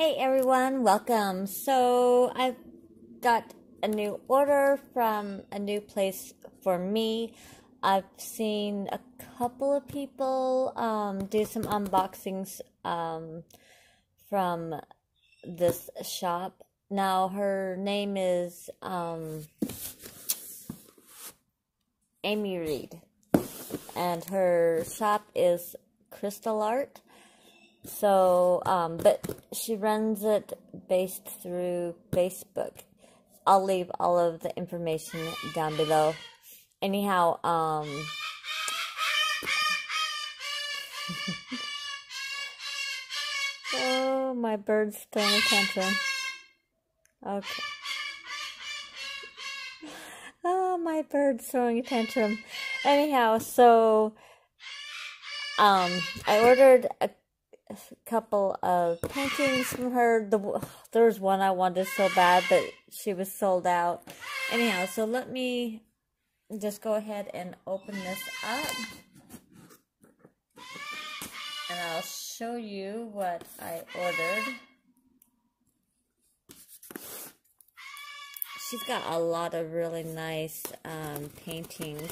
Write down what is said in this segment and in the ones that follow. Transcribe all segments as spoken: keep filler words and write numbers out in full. Hey everyone, welcome. So I've got a new order from a new place for me. I've seen a couple of people um, do some unboxings um, from this shop. Now her name is um, Amy Reed and her shop is Crystal Art. So, um, but she runs it based through Facebook. I'll leave all of the information down below. Anyhow, um, oh, my bird's throwing a tantrum. Okay. Oh, my bird's throwing a tantrum. Anyhow, so, um, I ordered a couple of paintings from her. The, there was one I wanted so bad, but she was sold out. Anyhow, so let me just go ahead and open this up. And I'll show you what I ordered. She's got a lot of really nice um, paintings.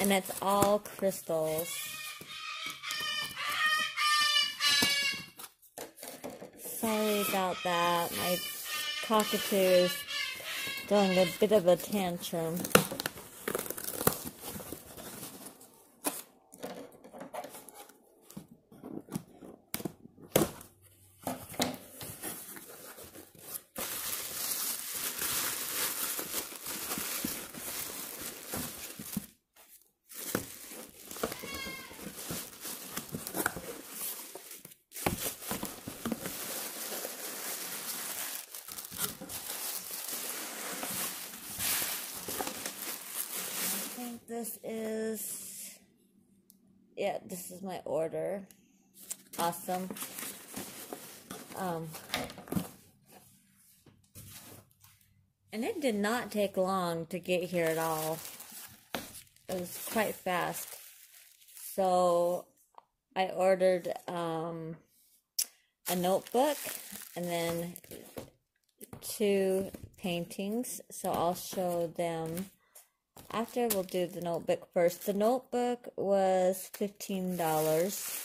And it's all crystals. Sorry about that. My cockatoo is doing a bit of a tantrum. This is, yeah, this is my order. Awesome. Um, and it did not take long to get here at all. It was quite fast. So I ordered um, a notebook and then two paintings. So I'll show them. After, we'll do the notebook first. The notebook was fifteen dollars.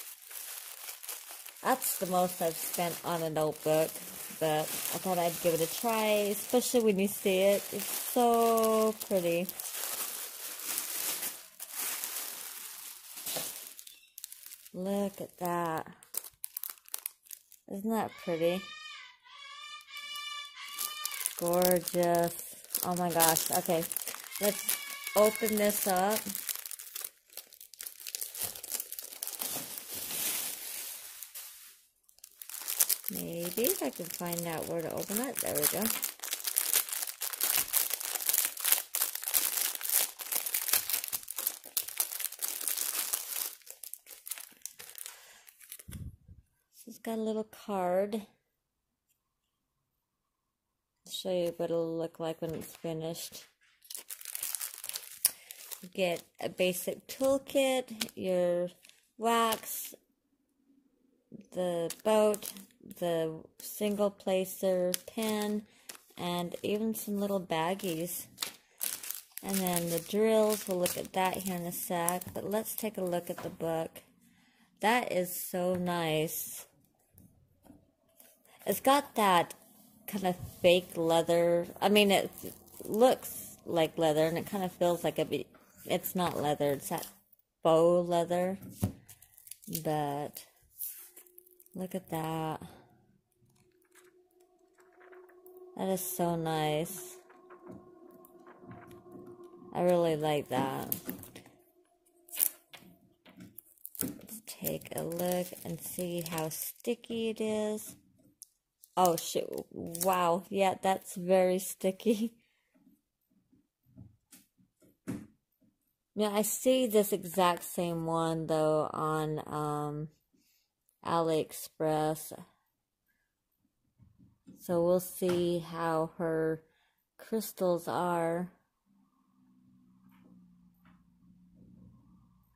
That's the most I've spent on a notebook, but I thought I'd give it a try, especially when you see it. It's so pretty. Look at that. Isn't that pretty? Gorgeous. Oh my gosh. Okay. Let's open this up. Maybe if I can find out where to open it. There we go. So it's got a little card. I'll show you what it'll look like when it's finished. Get a basic toolkit, your wax, the boat, the single placer pen, and even some little baggies. And then the drills, we'll look at that here in a sec, but let's take a look at the book. That is so nice. It's got that kind of fake leather. I mean, it looks like leather and it kind of feels like a bit. It's not leather, it's that faux leather, but look at that. That is so nice. I really like that. Let's take a look and see how sticky it is. Oh shoot, wow, yeah, that's very sticky. Yeah, I see this exact same one, though, on um, AliExpress. So we'll see how her crystals are.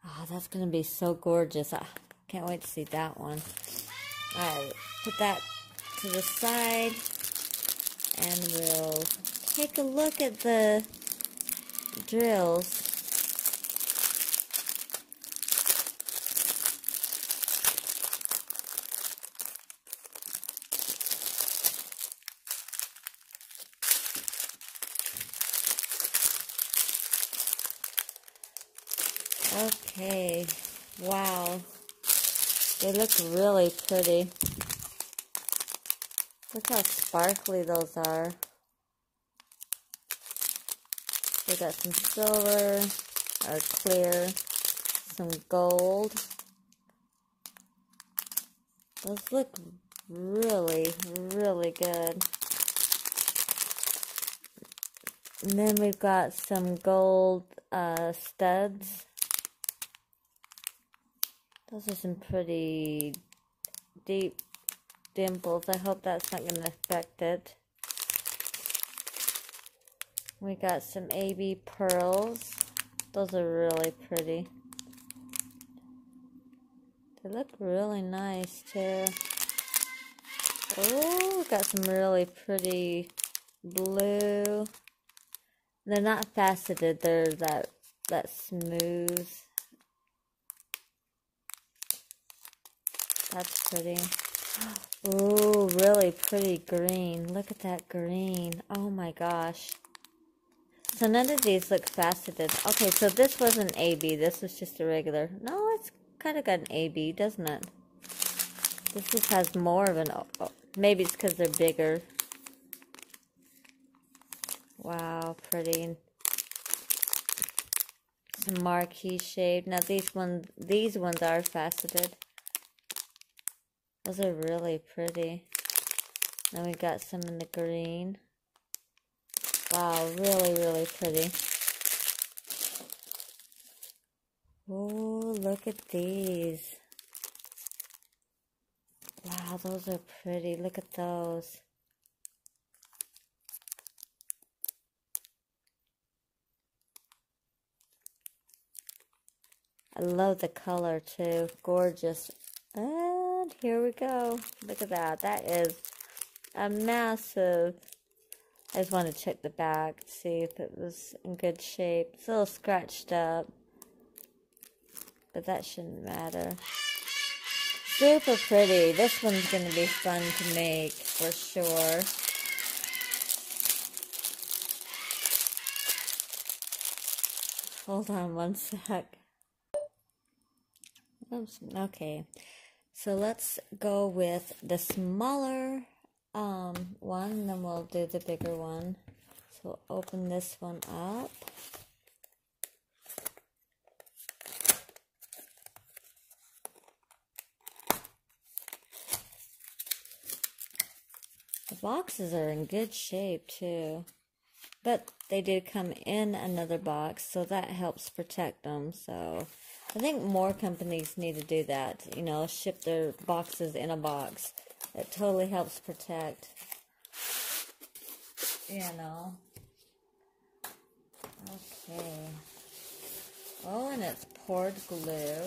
Oh, that's going to be so gorgeous. I can't wait to see that one. I'll put that to the side, and we'll take a look at the drills. Okay, wow, they look really pretty. Look how sparkly those are. We got some silver, or clear, some gold. Those look really, really good. And then we've got some gold uh, studs. Those are some pretty deep dimples. I hope that's not going to affect it. We got some A B pearls. Those are really pretty. They look really nice too. Oh, got some really pretty blue. They're not faceted. They're that that smooth. That's pretty. Oh, really pretty green. Look at that green. Oh my gosh. So none of these look faceted. Okay, so this wasn't A B. This was just a regular. No, it's kind of got an A B, doesn't it? This just has more of an... Oh, maybe it's because they're bigger. Wow, pretty. Some marquee shade. Now these ones, these ones are faceted. Those are really pretty. Then we got some in the green. Wow, really, really pretty. Oh, look at these. Wow, those are pretty. Look at those. I love the color too. Gorgeous. And here we go. Look at that. That is a massive... I just want to check the back to see if it was in good shape. It's a little scratched up, but that shouldn't matter. Super pretty. This one's going to be fun to make for sure. Hold on one sec. Oops. Okay, so let's go with the smaller Um, one, and then we'll do the bigger one. So open this one up. The boxes are in good shape too, but they do come in another box, so that helps protect them. So I think more companies need to do that, you know, ship their boxes in a box. It totally helps protect, you know. Okay. Oh, and it's poured glue.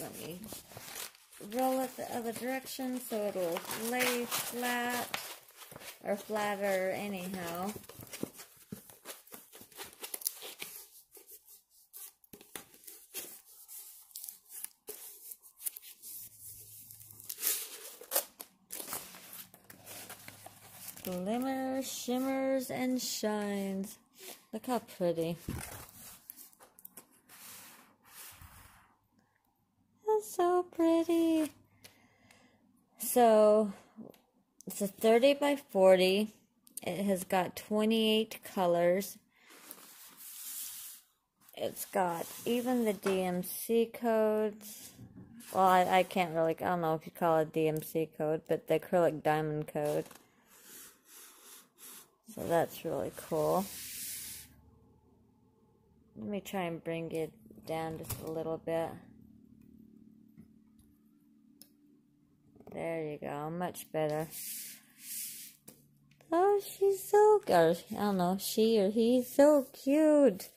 Let me roll it the other direction so it'll lay flat, or flatter anyhow. Glimmers, shimmers, and shines. Look how pretty. That's so pretty. So, it's a thirty by forty. It has got twenty-eight colors. It's got even the D M C codes. Well, I, I can't really, I don't know if you call it D M C code, but the acrylic diamond code. So that's really cool. Let me try and bring it down just a little bit. There you go, much better. Oh, she's so, or I don't know, she or he's so cute.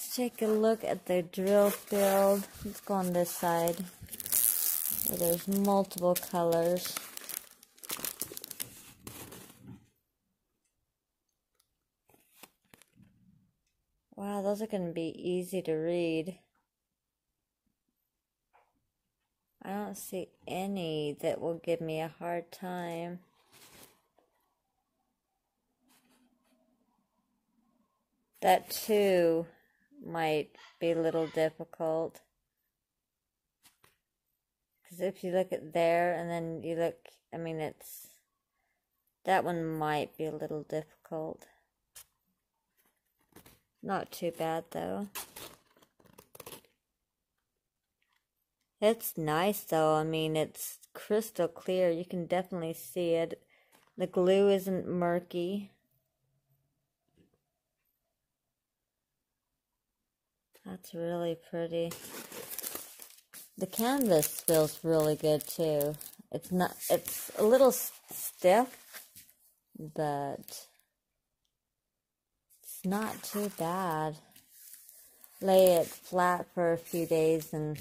Let's take a look at the drill field. Let's go on this side where there's multiple colors. Wow, those are going to be easy to read. I don't see any that will give me a hard time. That too might be a little difficult. Because if you look at there and then you look, I mean, it's, that one might be a little difficult. Not too bad though. It's nice though. I mean, it's crystal clear. You can definitely see it. The glue isn't murky. That's really pretty. The canvas feels really good too. It's not, it's a little stiff, but it's not too bad. Lay it flat for a few days and,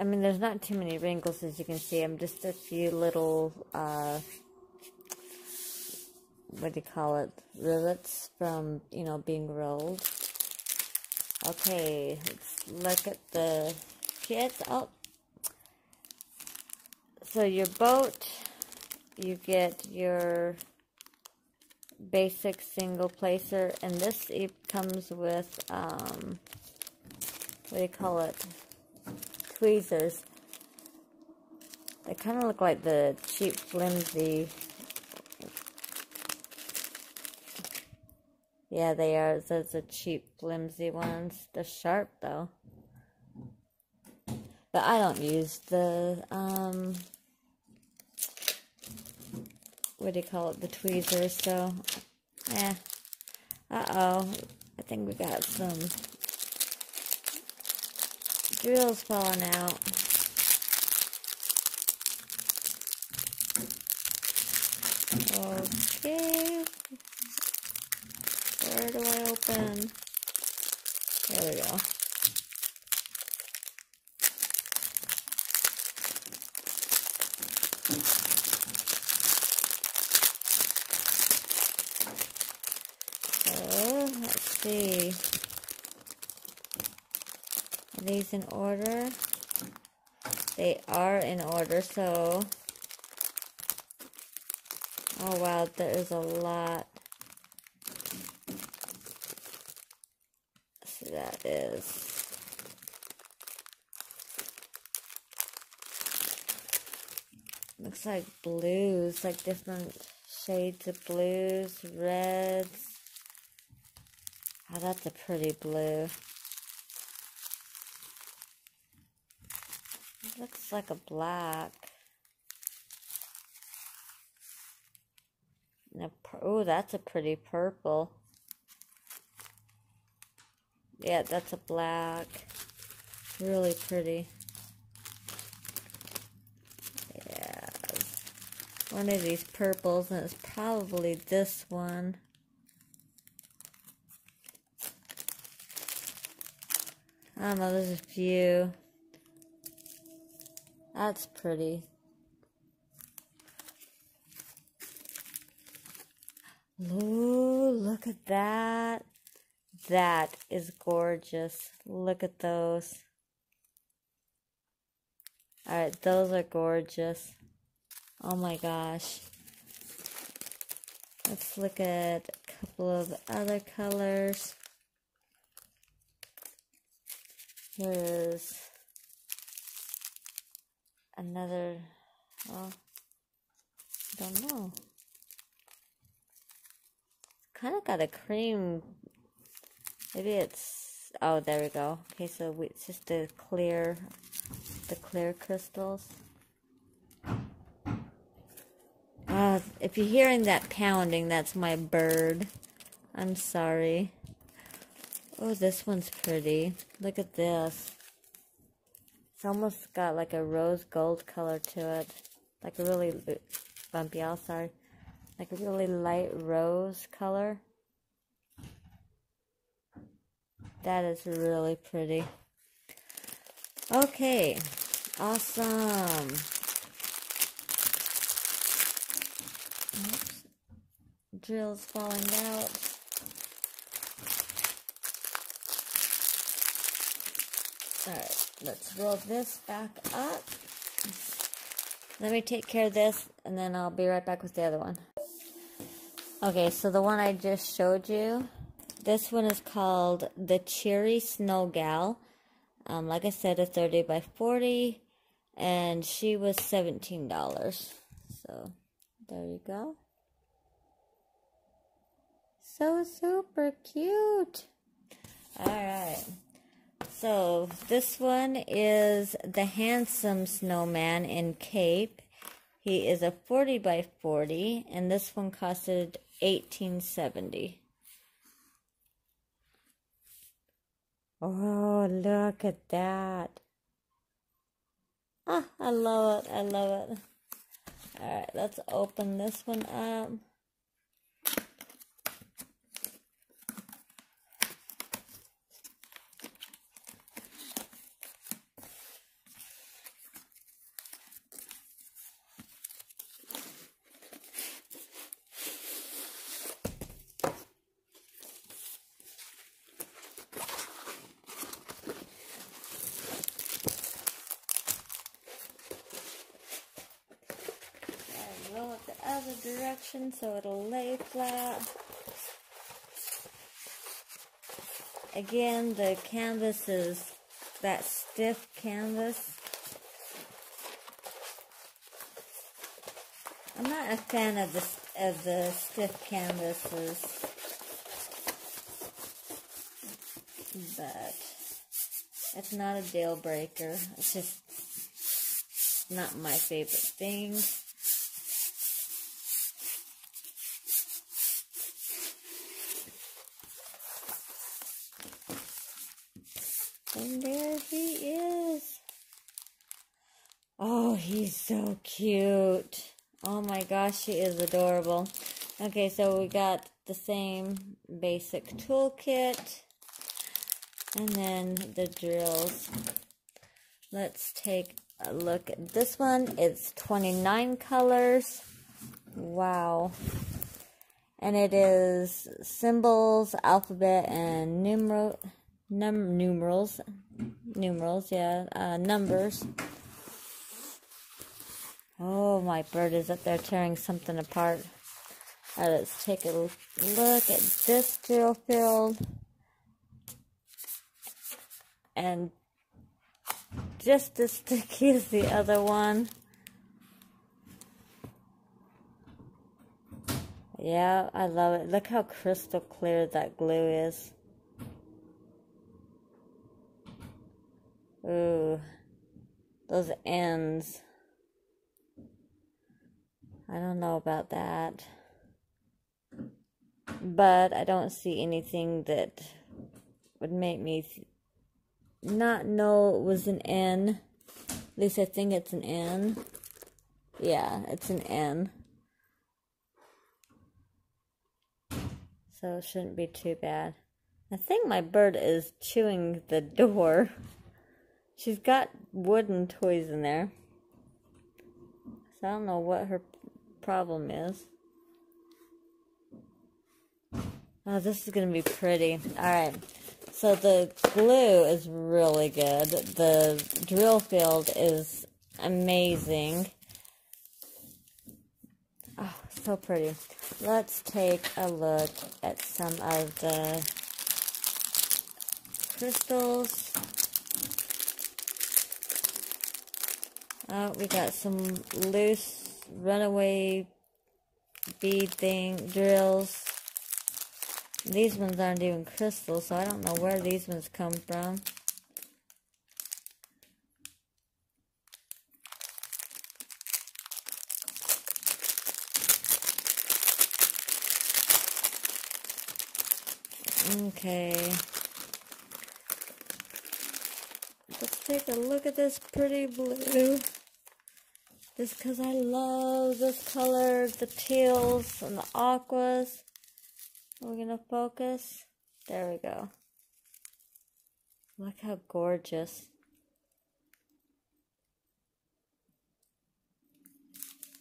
I mean, there's not too many wrinkles as you can see. I'm just a few little, uh, what do you call it, rivets from, you know, being rolled. Okay, let's look at the kit. Oh. So your boat, you get your basic single placer, and this it comes with, um, what do you call it, tweezers. They kind of look like the cheap flimsy. Yeah, they are. Those are cheap, flimsy ones. They're sharp, though. But I don't use the, um... what do you call it? The tweezers, so... Eh. Uh-oh. I think we got some drills falling out. Okay. Where do I open? There we go. So, let's see. Are these in order? They are in order, so... Oh wow, there is a lot. That is looks like blues, like different shades of blues, reds. Oh, that's a pretty blue. It looks like a black. Oh, that's a pretty purple. Yeah, that's a black. Really pretty. Yeah. One of these purples, and it's probably this one. I don't know, there's a few. That's pretty. Ooh, look at that. That is gorgeous. Look at those. Alright, those are gorgeous. Oh my gosh. Let's look at a couple of other colors. Here's another, well, I don't know. Kind of got a cream. Maybe it's, oh, there we go. Okay, so we, it's just the clear, the clear crystals. Uh, if you're hearing that pounding, that's my bird. I'm sorry. Oh, this one's pretty. Look at this. It's almost got like a rose gold color to it. Like a really, bumpy, I'm sorry. Like a really light rose color. That is really pretty. Okay, awesome. Oops. Drill's falling out. Alright, let's roll this back up. Let me take care of this, and then I'll be right back with the other one. Okay, so the one I just showed you, this one is called the Cheery Snow Gal. Um, like I said, a thirty by forty, and she was seventeen dollars. So, there you go. So super cute. Alright. So, this one is the Handsome Snowman in Cape. He is a forty by forty, and this one costed eighteen seventy. Oh, look at that. Ah, I love it. I love it. All right, let's open this one up. Direction so it'll lay flat. Again, the canvas is that stiff canvas. I'm not a fan of the, of the stiff canvases, but it's not a deal breaker. It's just not my favorite thing. And there he is. Oh, he's so cute. Oh my gosh, he is adorable. Okay, so we got the same basic toolkit. And then the drills. Let's take a look at this one. It's twenty-nine colors. Wow. And it is symbols, alphabet, and numeral. Num numerals, numerals, yeah, uh, numbers. Oh, my bird is up there tearing something apart. All right, let's take a look at this drill field. And just as sticky as the other one. Yeah, I love it. Look how crystal clear that glue is. Ooh, those ends. I don't know about that. But I don't see anything that would make me th- not know it was an N. At least I think it's an N. Yeah, it's an N. So it shouldn't be too bad. I think my bird is chewing the door. She's got wooden toys in there, so I don't know what her problem is. Oh, this is going to be pretty. Alright, so the glue is really good. The drill field is amazing. Oh, so pretty. Let's take a look at some of the crystals. Uh, we got some loose runaway bead thing, drills. These ones aren't even crystal, so I don't know where these ones come from. Okay. Let's take a look at this pretty blue. Just because I love this color, the teals and the aquas. We're going to focus. There we go. Look how gorgeous.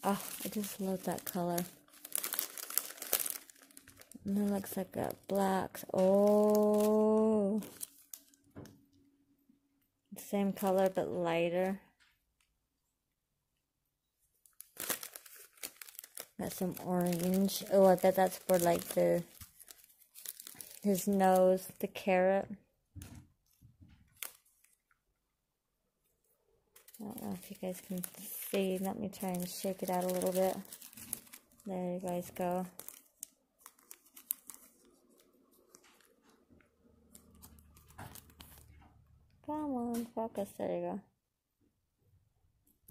Oh, I just love that color. And it looks like that black. Oh. Same color but lighter. Got some orange. Oh, I bet that's for like the his nose, the carrot. I don't know if you guys can see. Let me try and shake it out a little bit. There you guys go. Come on, focus. There you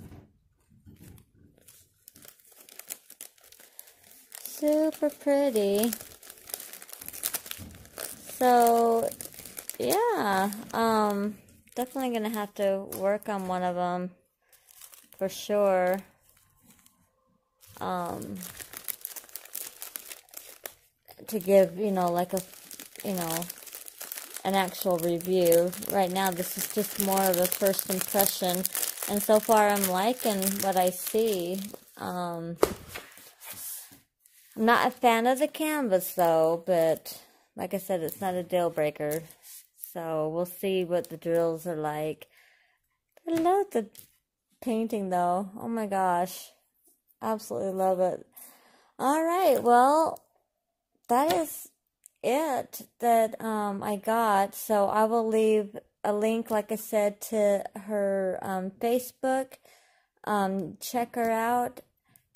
go. Super pretty. So, yeah. Um... Definitely gonna have to work on one of them for sure. Um, to give, you know, like a, you know, an actual review. Right now, this is just more of a first impression, and so far, I'm liking what I see. Um, I'm not a fan of the canvas though, but like I said, it's not a deal breaker. So we'll see what the drills are like. I love the painting though. Oh my gosh. Absolutely love it. Alright, well, that is it that um, I got. So I will leave a link, like I said, to her um, Facebook. Um, check her out.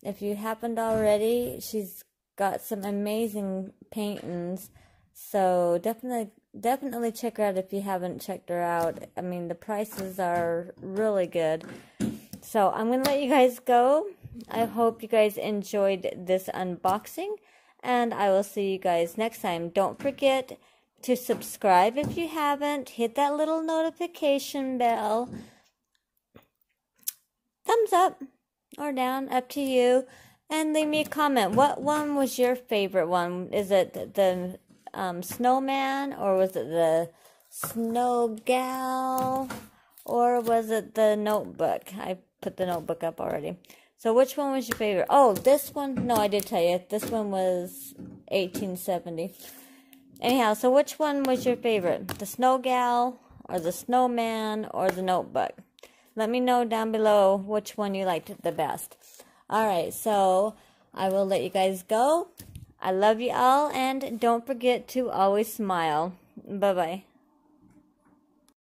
If you haven't already, she's got some amazing paintings. So definitely... Definitely check her out if you haven't checked her out. I mean, the prices are really good. So I'm going to let you guys go. I hope you guys enjoyed this unboxing. And I will see you guys next time. Don't forget to subscribe if you haven't. Hit that little notification bell. Thumbs up or down, up to you. And leave me a comment. What one was your favorite one? Is it the... Um, snowman, or was it the Snow Gal, or was it the notebook? I put the notebook up already. So which one was your favorite? Oh, this one? No, I did tell you. This one was eighteen seventy. Anyhow, so which one was your favorite? The Snow Gal, or the snowman, or the notebook? Let me know down below which one you liked the best. Alright, so I will let you guys go. I love you all, and don't forget to always smile. Bye-bye.